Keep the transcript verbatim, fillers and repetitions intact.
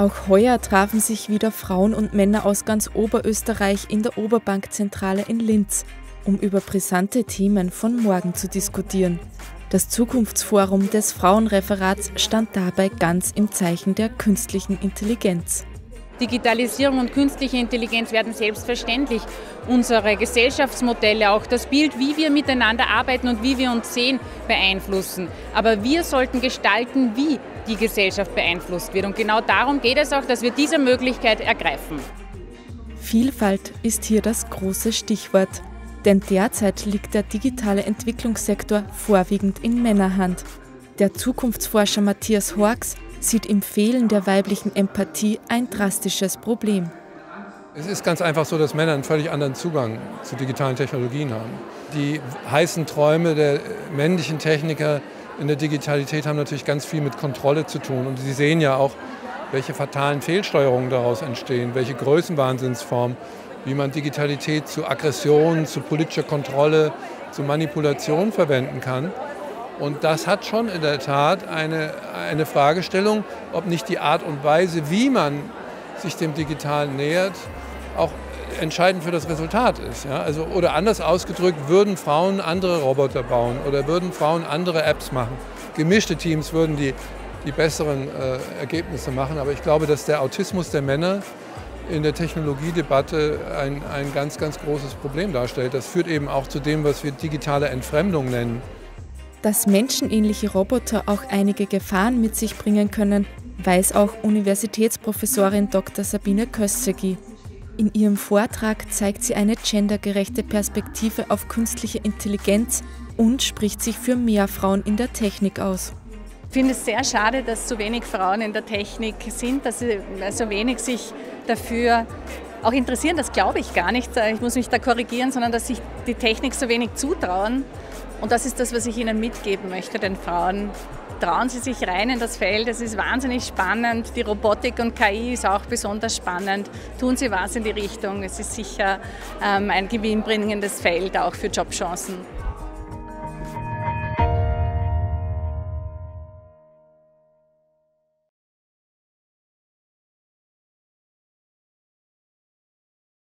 Auch heuer trafen sich wieder Frauen und Männer aus ganz Oberösterreich in der Oberbankzentrale in Linz, um über brisante Themen von morgen zu diskutieren. Das Zukunftsforum des Frauenreferats stand dabei ganz im Zeichen der künstlichen Intelligenz. Digitalisierung und künstliche Intelligenz werden selbstverständlich unsere Gesellschaftsmodelle, auch das Bild, wie wir miteinander arbeiten und wie wir uns sehen, beeinflussen. Aber wir sollten gestalten, wie die Gesellschaft beeinflusst wird. Und genau darum geht es auch, dass wir diese Möglichkeit ergreifen. Vielfalt ist hier das große Stichwort. Denn derzeit liegt der digitale Entwicklungssektor vorwiegend in Männerhand. Der Zukunftsforscher Matthias Horx sieht im Fehlen der weiblichen Empathie ein drastisches Problem. Es ist ganz einfach so, dass Männer einen völlig anderen Zugang zu digitalen Technologien haben. Die heißen Träume der männlichen Techniker in der Digitalität haben natürlich ganz viel mit Kontrolle zu tun. Und Sie sehen ja auch, welche fatalen Fehlsteuerungen daraus entstehen, welche Größenwahnsinnsformen, wie man Digitalität zu Aggression, zu politischer Kontrolle, zu Manipulation verwenden kann. Und das hat schon in der Tat eine, eine Fragestellung, ob nicht die Art und Weise, wie man sich dem Digitalen nähert, auch entscheidend für das Resultat ist. Ja? Also, oder anders ausgedrückt, würden Frauen andere Roboter bauen oder würden Frauen andere Apps machen? Gemischte Teams würden die, die besseren äh, Ergebnisse machen, aber ich glaube, dass der Autismus der Männer in der Technologiedebatte ein, ein ganz, ganz großes Problem darstellt. Das führt eben auch zu dem, was wir digitale Entfremdung nennen. Dass menschenähnliche Roboter auch einige Gefahren mit sich bringen können, weiß auch Universitätsprofessorin Doktor Sabine Köszegi. In ihrem Vortrag zeigt sie eine gendergerechte Perspektive auf künstliche Intelligenz und spricht sich für mehr Frauen in der Technik aus. Ich finde es sehr schade, dass so wenig Frauen in der Technik sind, dass sie so wenig sich dafür auch interessieren. Das glaube ich gar nicht, ich muss mich da korrigieren, sondern dass sich die Technik so wenig zutrauen. Und das ist das, was ich Ihnen mitgeben möchte, den Frauen. Trauen Sie sich rein in das Feld, es ist wahnsinnig spannend. Die Robotik und K I ist auch besonders spannend. Tun Sie was in die Richtung, es ist sicher ähm, ein gewinnbringendes Feld auch für Jobchancen.